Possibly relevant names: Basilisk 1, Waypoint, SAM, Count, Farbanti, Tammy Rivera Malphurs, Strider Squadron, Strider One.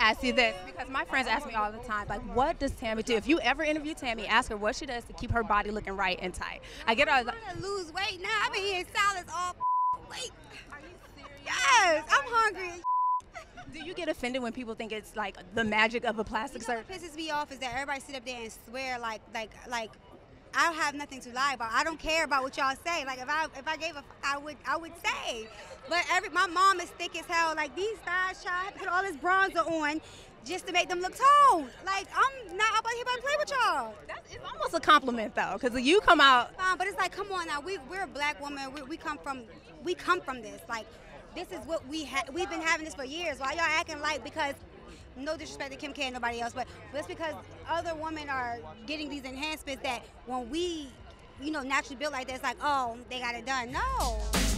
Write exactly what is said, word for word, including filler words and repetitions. to ask you this, because my friends ask me all the time, like, what does Tammy do? If you ever interview Tammy, ask her what she does to keep her body looking right and tight. I get all like, I'm trying to lose weight now. I've been eating salads all week. Are you serious? Yes, I'm hungry. Do you get offended when people think it's like the magic of a plastic surgery? You know what pisses me off is that everybody sit up there and swear like, like, like. I don't have nothing to lie about. I don't care about what y'all say. Like if I if I gave a, I would I would say. But every my mom is thick as hell. Like these thighs, child, put all this bronzer on just to make them look tall. Like I'm not about here to play with y'all. That's it's almost a compliment though, because you come out. Fine, but it's like, come on now. We we're a black woman. We, we come from we come from this. Like this is what we ha we've been having this for years. Why y'all acting like because. No disrespect to Kim K and nobody else, but that's because other women are getting these enhancements that when we, you know, naturally built like that, it's like, oh, they got it done. No.